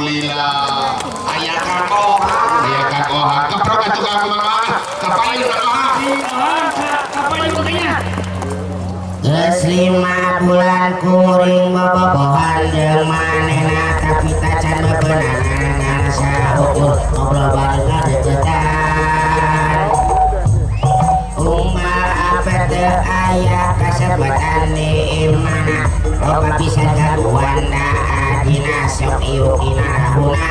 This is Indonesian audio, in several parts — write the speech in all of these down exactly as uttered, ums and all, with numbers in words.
Alhamdulillah. Ayah kakoh, ayah kakoh. Keprok juga kemana? Kapan juga keslima bulan kuring bobohan delman enak kapita can bebenangan sahukur ngobrol bareng deketan umar apet ayah kasebatan di imana loba bisa gaduan daa dina sok iuk inarahuna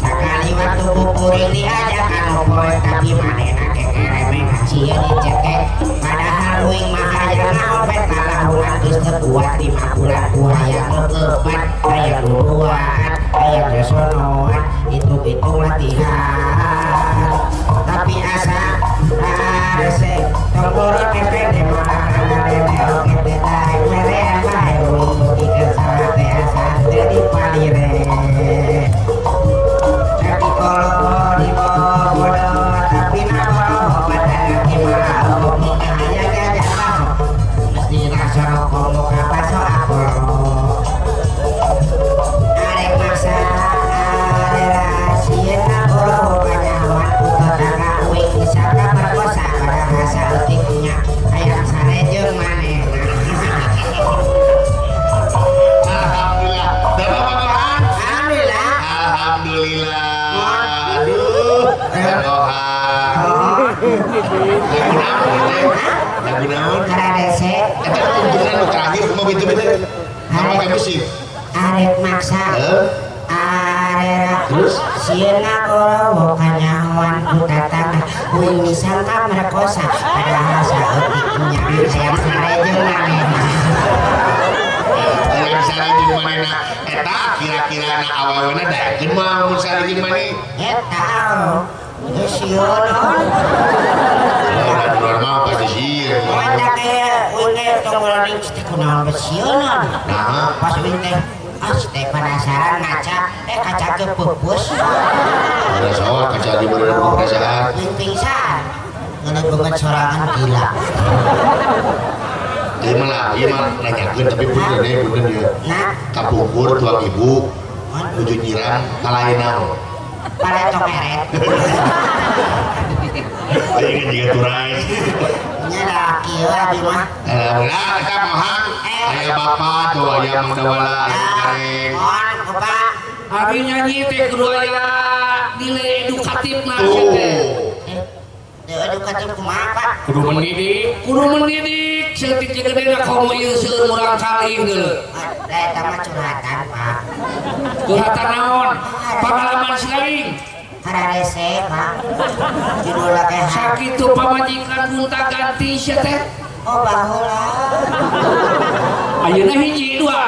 sakali waktu kukurin diajakan ngobrol tapi manena kekeremeh hasil dicekek padahal wing mahajana opet kalah ulang istri kuat lima bulan kuhaya kekepat kayak duluan kayak desonoan hitung-hitung latihan tapi asa ase tolong kepede malah kepede kepede tae mere amae urung ikan sate asa jadi palire tapi kalau arek maksa arek terus siena kalau bukan nyawan ku datang wing sangka merkosa padahal saeutik punya hayang sarejeng manehna hayang sarejeng manehna eta kira-kira na awalna daekeun mah mun sarejeng maneh eta geus sieun normal pasti sieun mana kayak unek tonggolan teh kunaon geus sieun nah pas unek aste penasaran kaca eh kaca kepupus udah soal kaca di mana penasaran pingsan ngeunat banget sorangan gila gimana lah gimana nanyakin tapi bener deh bener ya kapukur tuang ibu ujung nyiram kalahin nao pada tokeret ayo juga turai nyerah kira di mah alhamdulillah kita mohang ayah bapak tuh ayah mengdawala mohon bapak habis nyanyi teh kedua ya nilai edukatif tuh edukatif kumapa kudu mendidik kudu mendidik setik gede nak komo ieu seueur urang kalih geuleuh da eta mah curhatan pak curhatan naon pengalaman saeuing hararese pak judul teh sakitu pamajikan unta ganti sia teh oh baheula ayeuna hiji dua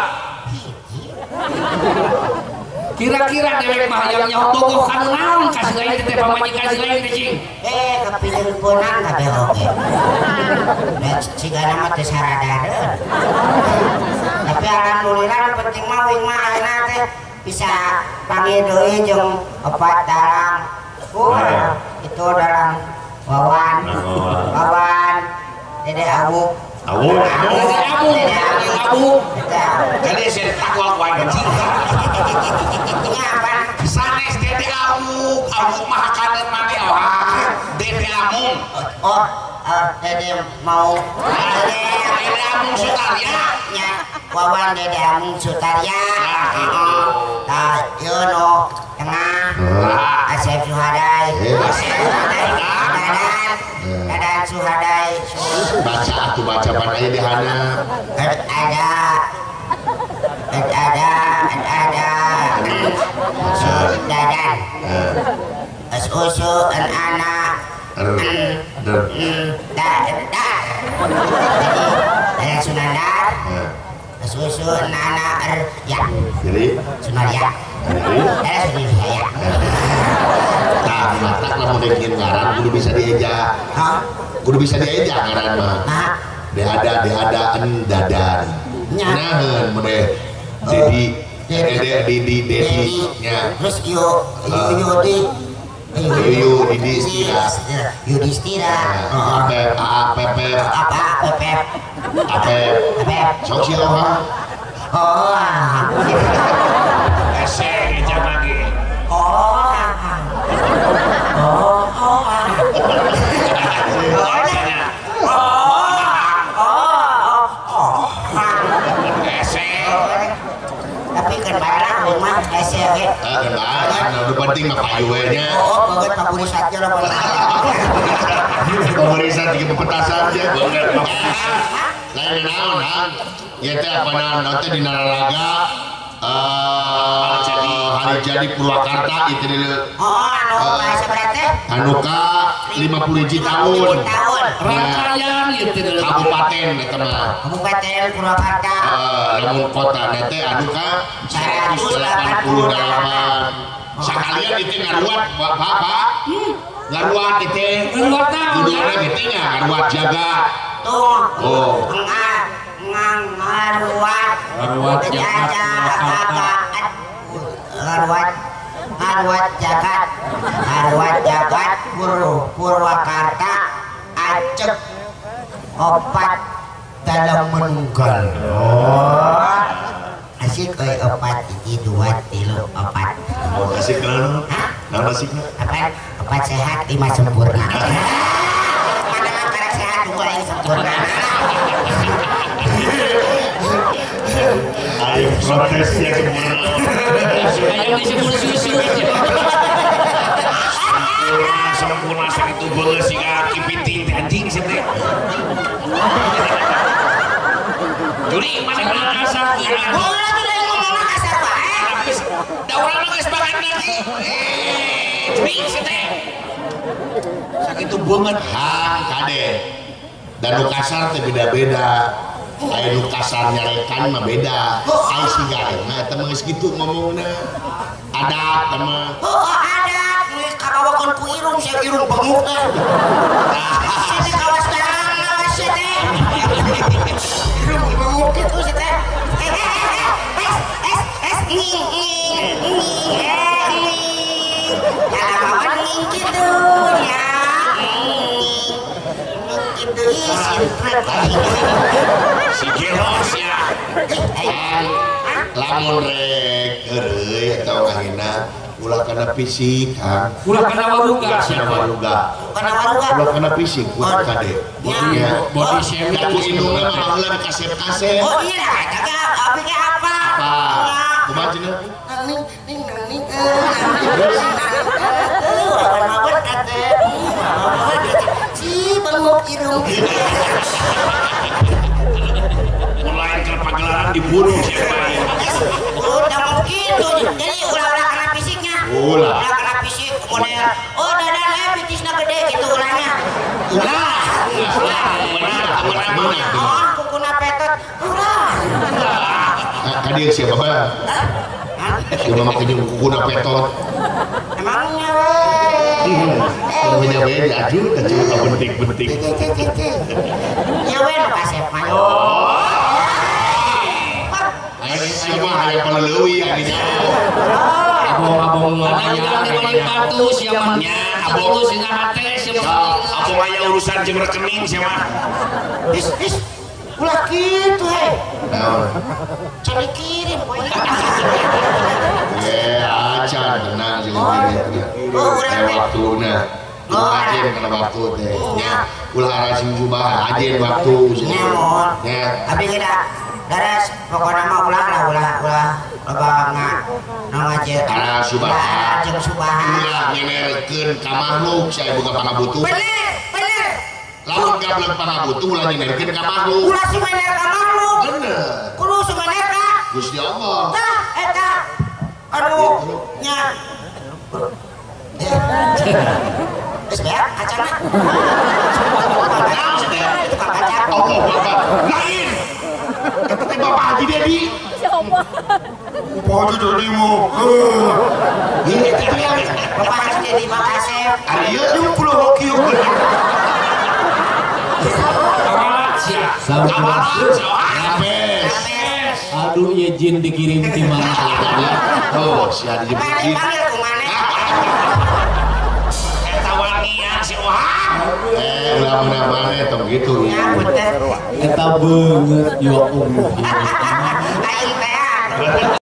kira-kira dewek mah hayang nyaho bogoh kana naon ka selain teh pamajikan selain teh cing eh kapijeun punang kabeh oge da cigana mah teh saradareun tapi alhamdulillah penting mah wing mah ayeuna teh bisa panggil doi jeng obat dalam kur itu dalam wawan wawan dede abu abu dede abu dede abu jadi saya takut wawan kecil ini apa sanes dede abu abu mahakanan mati awak dede abu oh dede mau dede dede abu Sutarya wawan dede abu Sutarya Yono, tengah, Asep Suhadai, Dadan, Dadan Suhadai, baca aku baca panai di hana, ada, ada, ada, ada, Dadan, Susu, anak, Dadan, Dadan Sunadar, Susu, anak, ya, Sunadar. Nah, matak lah mau bikin ngaran, kudu bisa diejak. Kudu bisa diejak ngaran mah. Deada, deada, endadan. Nahan, meneh. Jadi, dede, didi, dedi, nya. Terus yo, yudi, yuyu, yudistira, yudistira. Apep, apep, apep, apep, apep. Sok sih loh. Oh. tapi kebarang rumah S R G. Ah, kebarang, udah penting mah payuannya. Oh, bukan pemurisan aja lah. Pemurisan di petasan aja, bukan pemurisan. Lain naon, hang. Yaitu apa naon, nanti di Naraga, hari jadi Purwakarta, itu di Hanuka lima puluh tahun. Rangkaian itu dulu kabupaten itu mah. Kabupaten Purwakarta. Lamun kota nanti Hanuka seratus delapan puluh delapan. Sekalian itu ngaruat buat bapak. Ngaruat itu. Ngaruat tahu. Judulnya itu nya ngaruat jaga. Tuh. Oh. Enggak. Ngaruat. Ngaruat jaga. Ngaruat. Ngaruat jaga. Ngaruat jaga. Purwakarta. Acep opat dalam menunggal. Asik oi opat iki dua tilu opat. Asik kan? Nama asiknya? Opat opat sehat lima sempurna. Padahal karena sehat dua yang sempurna. Ayo protes ya sempurna. Ayo disebut susu. Sempurna sakit tubuh si kaki piting anjing sih teh. Jadi mana kalau kasar? Bola tuh yang ngomong kasar pak. Daulah lo guys bahan lagi. Jadi sih teh sakit tubuh banget. Hang kade. Dan lu kasar tuh beda-beda. Ayo lu kasar nyalekan mah beda. Ayo sih gak enak. Temen segitu ngomongnya. Ada temen. Kawakan ku irung, saya irung pengutan. Siti kawas tangan, Siti. Irung pengut itu, Siti. Hehehe, es, es, es, nging, nging, nging, nging. Jangan mawan nging gitu, ya. Nging, nging gitu, ih, simpret. Si Geros, ya. Lamun rek, rek, atau kahina. Ulah kena fisik, kan? Ulah kena waluga, kena waluga, kena waluga, ulah kena fisik, buat kade, buatnya, buat siapa? Kamu indungnya malah dikasih kasih. Oh iya, kakak, apiknya apa? Apa? Kemarin apa? Neng, neng, neng, neng. Ulah mawar kade, mawar kade, si bengok irung. Mulai terpagelaran dibunuh siapa? Udah mungkin tuh, jadi ulah-ulah kena fisiknya. Ulah kena fisik kemudian oh dadah lah fitisnya gede gitu ulahnya ulah ulah ulah ulah oh kukuna petot ulah kadir siapa bang? Udah makanya kukuna petot emangnya weh emangnya weh diaju kecil bentik-bentik ya weh lepas ya pak ayo siapa hanya pelelui akhirnya abong-abong ayah patu siamannya abong singa hati siapa abong ayah urusan jeng rekening siapa is is ulah gitu hei cari kirim ya acan tenang oh udah waktunya ajen kena waktu ulah rajin kubah ajen waktu tapi kita daras pokoknya mah ulah lah ulah ulah Bapak nama aja karena subahan ulah nyenerken ke makhluk saya bukan pangabutuh bener bener lalu gak bilang pangabutuh ulah nyenerken ke makhluk ulah si mener ke makhluk bener kudu si mener ke Gusti Allah tak eh tak aduh nya terus banyak kacana kacana itu kan kacana Allah Bapak lain ketika Bapak Haji Dedi Bapak Haji Dedi mau ini tadi Bapak Haji Dedi makasih ayo yuk pulau hoki yuk kawalat siap kawalat habis aduh ya jin dikirim dimana oh si ada jin jin eta wangian si Ohak eh lama-lama eta begitu eta banget ya Allah. Ayo, Pak.